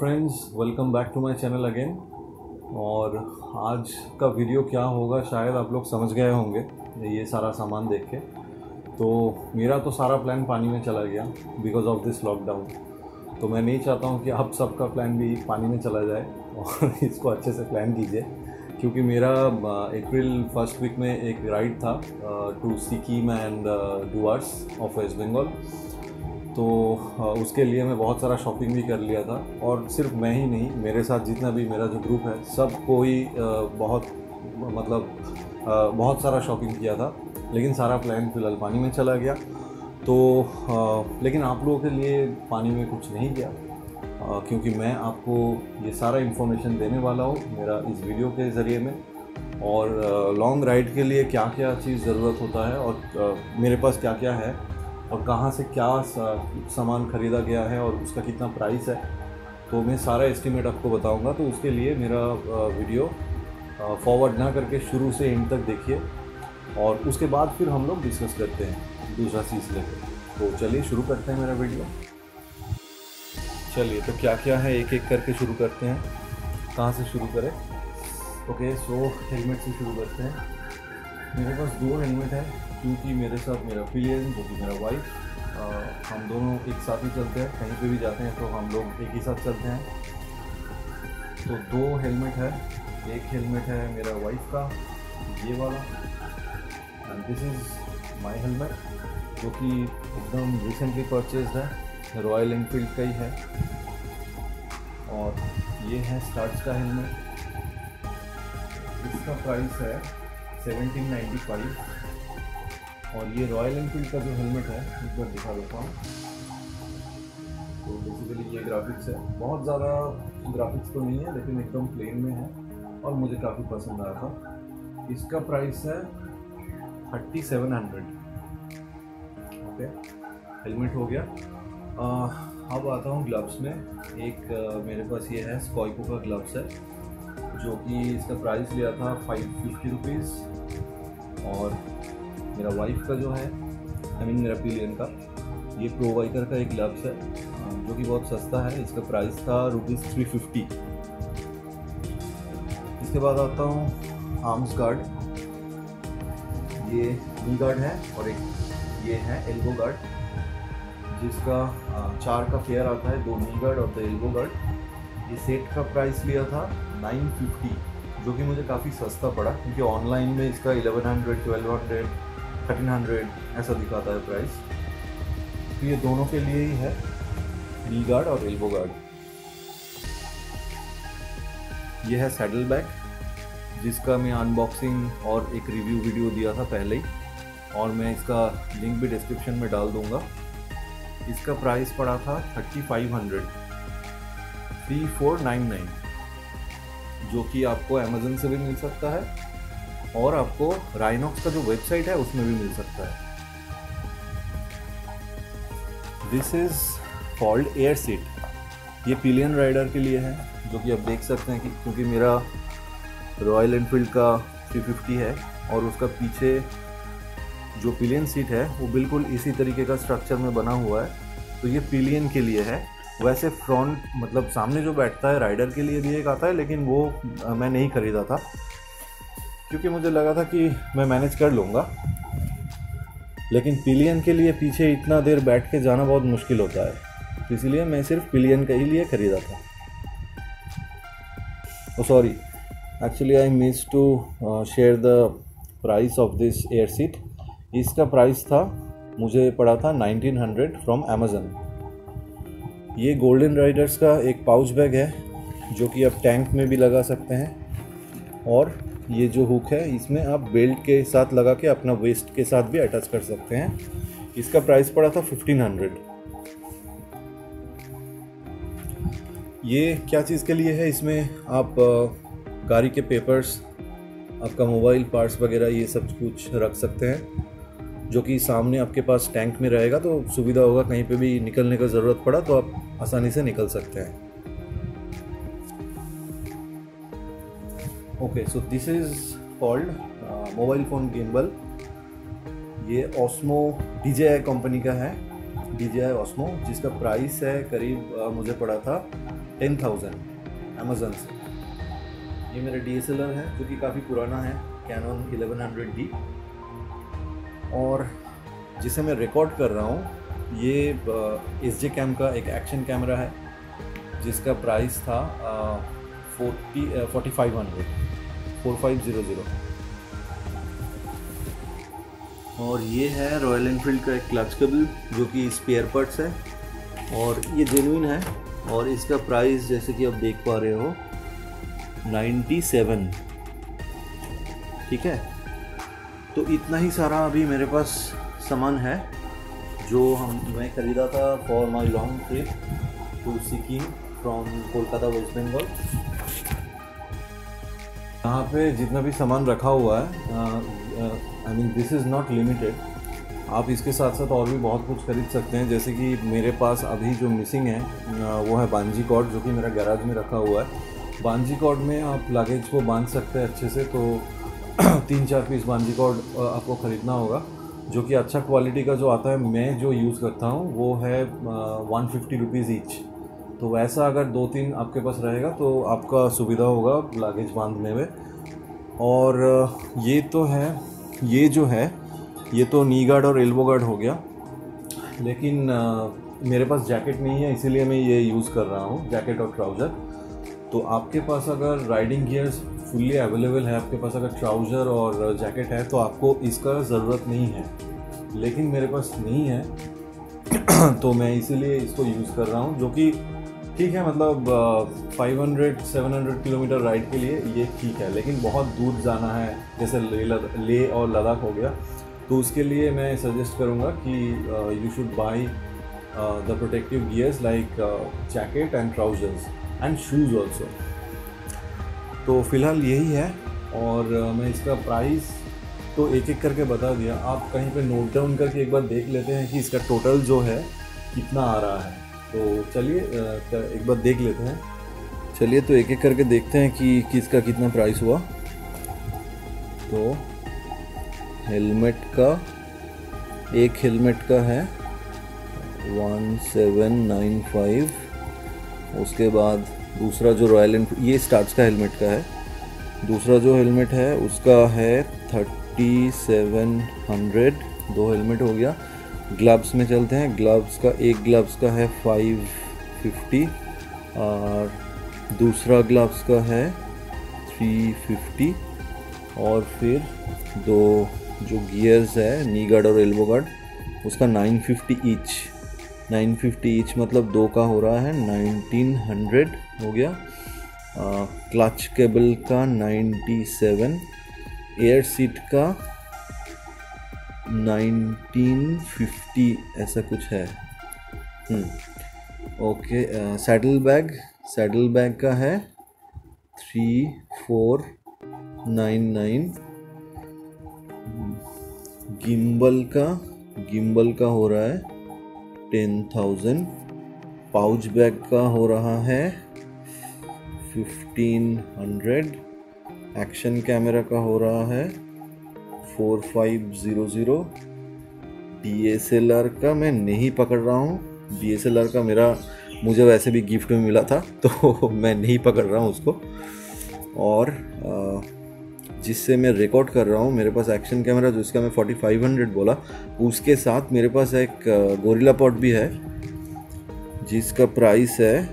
Friends, welcome back to my channel again. और आज का वीडियो क्या होगा शायद आप लोग समझ गए होंगे ये सारा सामान देख के। तो मेरा तो सारा प्लान पानी में चला गया बिकॉज ऑफ दिस लॉकडाउन। तो मैं नहीं चाहता हूँ कि आप सबका प्लान भी पानी में चला जाए और इसको अच्छे से प्लान कीजिए, क्योंकि मेरा अप्रैल फर्स्ट वीक में एक राइड था to Sikkim and Dooars of waste Bengal. तो उसके लिए मैं बहुत सारा शॉपिंग भी कर लिया था। और सिर्फ मैं ही नहीं, मेरे साथ जितना भी मेरा जो ग्रुप है सबको ही बहुत सारा शॉपिंग किया था, लेकिन सारा प्लान फिलहाल पानी में चला गया। तो लेकिन आप लोगों के लिए पानी में कुछ नहीं गया, क्योंकि मैं आपको ये सारा इन्फॉर्मेशन देने वाला हूँ मेरा इस वीडियो के ज़रिए में। और लॉन्ग राइड के लिए क्या क्या चीज़ ज़रूरत होता है और मेरे पास क्या क्या है और कहाँ से क्या सामान ख़रीदा गया है और उसका कितना प्राइस है, तो मैं सारा एस्टीमेट आपको बताऊंगा। तो उसके लिए मेरा वीडियो फॉरवर्ड ना करके शुरू से एंड तक देखिए और उसके बाद फिर हम लोग डिस्कस करते हैं दूसरा चीज़ लेकर। तो चलिए शुरू करते हैं मेरा वीडियो। चलिए तो क्या क्या है एक एक करके शुरू करते हैं। कहाँ से शुरू करें? ओके, सो हेलमेट से शुरू करते हैं। मेरे पास दो हेलमेट है क्योंकि मेरे साथ मेरा पिलियन जो कि मेरा वाइफ, हम दोनों एक साथ ही चलते हैं, कहीं पे भी जाते हैं तो हम लोग एक ही साथ चलते हैं। तो दो हेलमेट है, एक हेलमेट है मेरा वाइफ का ये वाला and this is my helmet जो कि एकदम रिसेंटली परचेज है, रॉयल एनफील्ड का ही है। और ये है स्टड्स का हेलमेट, इसका प्राइस है 1795। और ये रॉयल एनफील्ड का जो हेलमेट है एक बार दिखा देता हूँ। तो बेसिकली ये ग्राफिक्स है, बहुत ज़्यादा ग्राफिक्स तो नहीं है लेकिन एकदम प्लेन में है और मुझे काफ़ी पसंद आया था। इसका प्राइस है 3700। ओके, हेलमेट हो गया। अब आता हूँ ग्लव्स में। एक मेरे पास ये है स्कॉपियो का ग्लव्स है जो कि इसका प्राइस लिया था 550 रुपीज़। और मेरा वाइफ का जो है मेरा पिलियन का ये प्रोवाइकर का एक ग्लव्स है जो कि बहुत सस्ता है, इसका प्राइस था ₹350। इसके बाद आता हूँ आर्म्स गार्ड, ये नी गार्ड है और एक ये है एल्बो गार्ड जिसका 4 का पेयर आता है, 2 नी गार्ड और 2 एल्बो गार्ड। ये सेट का प्राइस लिया था 950 जो कि मुझे काफ़ी सस्ता पड़ा क्योंकि ऑनलाइन में इसका 1100, 1200, 1300 ऐसा दिखाता है प्राइस। तो ये दोनों के लिए ही है, नी गार्ड और एल्बो गार्ड। ये है सैडल बैग जिसका मैं अनबॉक्सिंग और एक रिव्यू वीडियो दिया था पहले ही, और मैं इसका लिंक भी डिस्क्रिप्शन में डाल दूँगा। इसका प्राइस पड़ा था 3500 जो कि आपको अमेज़न से भी मिल सकता है और आपको राइनॉक्स का जो वेबसाइट है उसमें भी मिल सकता है। This is called air seat, ये पिलियन राइडर के लिए है जो कि आप देख सकते हैं कि क्योंकि मेरा रॉयल एनफील्ड का 350 है और उसका पीछे जो पिलियन सीट है वो बिल्कुल इसी तरीके का स्ट्रक्चर में बना हुआ है। तो ये पिलियन के लिए है। वैसे फ्रंट मतलब सामने जो बैठता है राइडर के लिए भी एक आता है, लेकिन वो मैं नहीं ख़रीदा था क्योंकि मुझे लगा था कि मैं मैनेज कर लूँगा, लेकिन पिलियन के लिए पीछे इतना देर बैठ के जाना बहुत मुश्किल होता है, इसलिए मैं सिर्फ पिलियन के ही लिए ख़रीदा था। Oh sorry, actually I miss to share the price of this air seat. इसका प्राइस था, मुझे पड़ा था 1900 फ्रॉम अमेज़न। ये गोल्डन राइडर्स का एक पाउच बैग है जो कि आप टैंक में भी लगा सकते हैं, और ये जो हुक है इसमें आप बेल्ट के साथ लगा के अपना वेस्ट के साथ भी अटैच कर सकते हैं। इसका प्राइस पड़ा था 1500। ये क्या चीज़ के लिए है? इसमें आप गाड़ी के पेपर्स, आपका मोबाइल, पार्ट्स वगैरह ये सब कुछ रख सकते हैं जो कि सामने आपके पास टैंक में रहेगा, तो सुविधा होगा कहीं पे भी निकलने का ज़रूरत पड़ा तो आप आसानी से निकल सकते हैं। Okay, so this is called mobile phone gimbal. ये ओस्मो DJI कंपनी का है, DJI ओस्मो, जिसका प्राइस है करीब मुझे पड़ा था 10,000 अमेजोन से। ये मेरा DSLR है जो कि काफ़ी पुराना है, कैनन 1100D, और जिसे मैं रिकॉर्ड कर रहा हूँ ये SJCam का एक एक्शन कैमरा है जिसका प्राइस था 4500। और ये है रॉयल एनफील्ड का एक क्लच केबल जो कि स्पेयर पार्ट्स है और ये जेन्युइन है, और इसका प्राइस जैसे कि आप देख पा रहे हो 97। ठीक है, तो इतना ही सारा अभी मेरे पास सामान है जो मैं ख़रीदा था for my long trip to Sikkim from Kolkata waste Bengal. यहाँ पे जितना भी सामान रखा हुआ है, I mean this is not limited, आप इसके साथ साथ और भी बहुत कुछ खरीद सकते हैं। जैसे कि मेरे पास अभी जो मिसिंग है वो है बांजी कॉर्ड जो कि मेरा गैराज में रखा हुआ है। बांजी कॉर्ड में आप लगेज को बांध सकते हैं अच्छे से, तो 3-4 पीस बांजी कॉर्ड आपको ख़रीदना होगा जो कि अच्छा क्वालिटी का जो आता है। मैं जो यूज़ करता हूँ वो है 150 रुपीज़ ईच, तो वैसा अगर 2-3 आपके पास रहेगा तो आपका सुविधा होगा लगेज बांधने में। और ये तो है, ये जो है ये तो नी गार्ड और एल्बो गार्ड हो गया, लेकिन मेरे पास जैकेट नहीं है इसीलिए मैं ये यूज़ कर रहा हूँ, जैकेट और ट्राउज़र। तो आपके पास अगर राइडिंग गियर्स फुल्ली अवेलेबल है, आपके पास अगर ट्राउज़र और जैकेट है तो आपको इसका ज़रूरत नहीं है, लेकिन मेरे पास नहीं है तो मैं इसीलिए इसको यूज़ कर रहा हूँ, जो कि ठीक है, मतलब 500-700 किलोमीटर राइड के लिए ये ठीक है। लेकिन बहुत दूर जाना है जैसे ले और लद्दाख हो गया, तो उसके लिए मैं सजेस्ट करूँगा कि you should buy the protective gears like jacket and trousers and shoes also. तो फ़िलहाल यही है, और मैं इसका प्राइस तो एक एक करके बता दिया, आप कहीं पे नोट डाउन करके एक बार देख लेते हैं कि इसका टोटल जो है कितना आ रहा है। तो चलिए एक बार देख लेते हैं, चलिए तो एक एक करके देखते हैं कि किसका कितना प्राइस हुआ। तो हेलमेट का, एक हेलमेट का है 1795, उसके बाद दूसरा जो रॉयल एनफील्ड, ये स्टड्स का हेलमेट का है, दूसरा जो हेलमेट है उसका है 3700, 2 हेलमेट हो गया। ग्लव्स में चलते हैं, ग्लव्स का, एक ग्लव्स का है 550 और दूसरा ग्लव्स का है 350, और फिर दो जो गियर्स है नी गार्ड और एल्बो गार्ड उसका 950 ईच, 950 ईच मतलब 2 का हो रहा है 1900 हो गया। क्लच केबल का 97, एयर सीट का 1950 ऐसा कुछ है। ओके, सैडल बैग का है 3499, गिम्बल का हो रहा है 10,000, पाउच बैग का हो रहा है 1,500, एक्शन कैमरा का हो रहा है 4500, DSLR का मैं नहीं पकड़ रहा हूँ, DSLR का मेरा मुझे वैसे भी गिफ्ट में मिला था तो मैं नहीं पकड़ रहा हूँ उसको। और जिससे मैं रिकॉर्ड कर रहा हूँ मेरे पास एक्शन कैमरा जिसका मैं 4500 बोला, उसके साथ मेरे पास एक गोरिल्ला पॉड भी है जिसका प्राइस है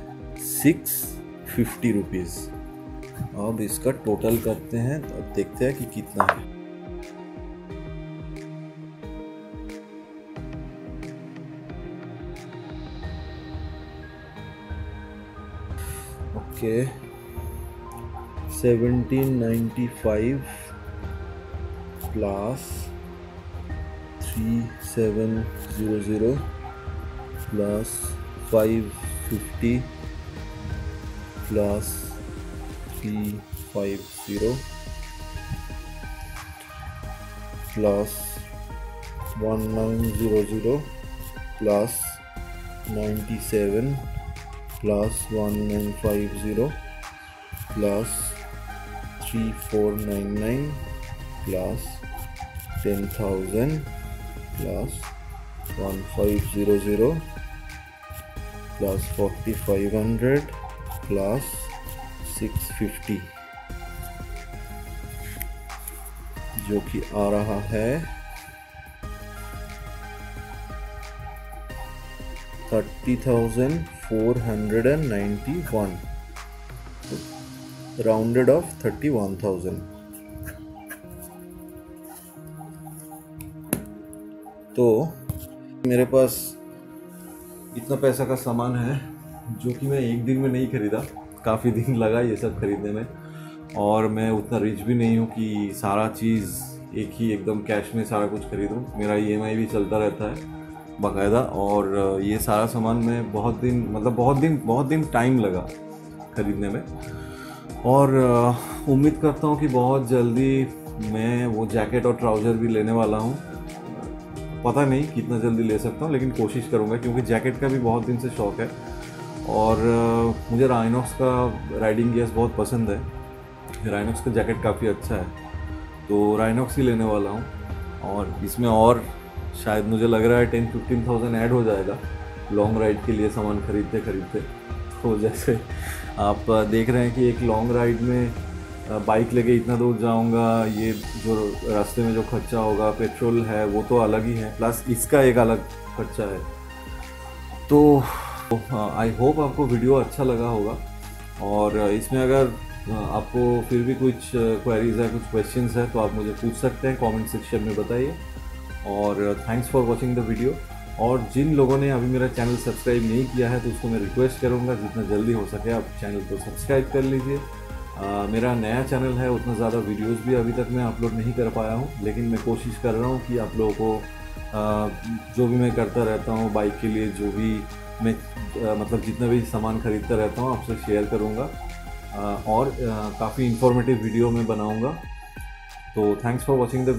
650 रुपीज़। अब इसका टोटल करते हैं, अब देखते हैं कि कितना है। Okay, 1795 plus 3700 plus 550 plus 350 plus 1900 plus 97 plus 1950 plus 3499 plus 10,000 plus 1500 plus 4500 plus 650 जो कि आ रहा है 30,491 राउंडेड ऑफ 31,000। तो मेरे पास इतना पैसा का सामान है जो कि मैं एक दिन में नहीं खरीदा, काफ़ी दिन लगा ये सब खरीदने में, और मैं उतना रिच भी नहीं हूँ कि सारा चीज़ एक ही एकदम कैश में सारा कुछ खरीदूँ। मेरा EMI भी चलता रहता है बाकायदा, और ये सारा सामान मैं बहुत दिन टाइम लगा खरीदने में, और उम्मीद करता हूँ कि बहुत जल्दी मैं वो जैकेट और ट्राउज़र भी लेने वाला हूँ। पता नहीं कितना जल्दी ले सकता हूँ, लेकिन कोशिश करूँगा, क्योंकि जैकेट का भी बहुत दिन से शौक़ है, और मुझे राइनॉक्स का राइडिंग गियर्स बहुत पसंद है। राइनॉक्स का जैकेट काफ़ी अच्छा है, तो राइनॉक्स ही लेने वाला हूँ। और इसमें और शायद मुझे लग रहा है 10-15,000 ऐड हो जाएगा लॉन्ग राइड के लिए सामान खरीदते खरीदते। तो जैसे आप देख रहे हैं कि एक लॉन्ग राइड में बाइक लेके इतना दूर जाऊंगा, ये जो रास्ते में जो खर्चा होगा, पेट्रोल है वो तो अलग ही है, प्लस इसका एक अलग खर्चा है। तो आई होप आपको वीडियो अच्छा लगा होगा, और इसमें अगर आपको फिर भी कुछ क्वेरीज है, कुछ क्वेश्चंस है, तो आप मुझे पूछ सकते हैं, कमेंट सेक्शन में बताइए। और thanks for watching the video. और जिन लोगों ने अभी मेरा चैनल सब्सक्राइब नहीं किया है तो उसको मैं रिक्वेस्ट करूंगा जितना जल्दी हो सके आप चैनल को सब्सक्राइब कर लीजिए। मेरा नया चैनल है, उतना ज़्यादा वीडियोस भी अभी तक मैं अपलोड नहीं कर पाया हूं, लेकिन मैं कोशिश कर रहा हूं कि आप लोगों को जो भी मैं करता रहता हूं बाइक के लिए, जो भी मैं जितना भी सामान खरीदता रहता हूँ आपसे शेयर करूँगा, और काफ़ी इंफॉर्मेटिव वीडियो मैं बनाऊँगा। तो thanks for watching the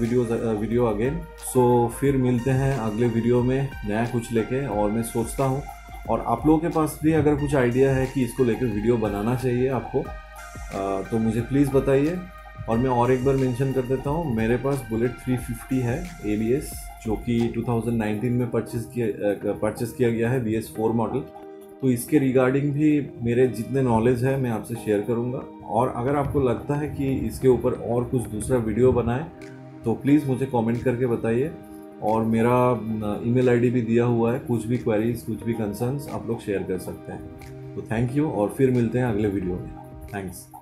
video again. So फिर मिलते हैं अगले वीडियो में नया कुछ लेके, और मैं सोचता हूँ, और आप लोगों के पास भी अगर कुछ आइडिया है कि इसको लेके वीडियो बनाना चाहिए आपको, तो मुझे प्लीज़ बताइए। और मैं और एक बार मेंशन कर देता हूँ, मेरे पास बुलेट 350 है ABS, जो कि 2019 में परचेस किया गया है, BS4 मॉडल। तो इसके रिगार्डिंग भी मेरे जितने नॉलेज है मैं आपसे शेयर करूँगा, और अगर आपको लगता है कि इसके ऊपर और कुछ दूसरा वीडियो बनाएं तो प्लीज़ मुझे कमेंट करके बताइए। और मेरा ईमेल आईडी भी दिया हुआ है, कुछ भी क्वेरीज, कुछ भी कंसर्न्स आप लोग शेयर कर सकते हैं। तो थैंक यू, और फिर मिलते हैं अगले वीडियो में। थैंक्स।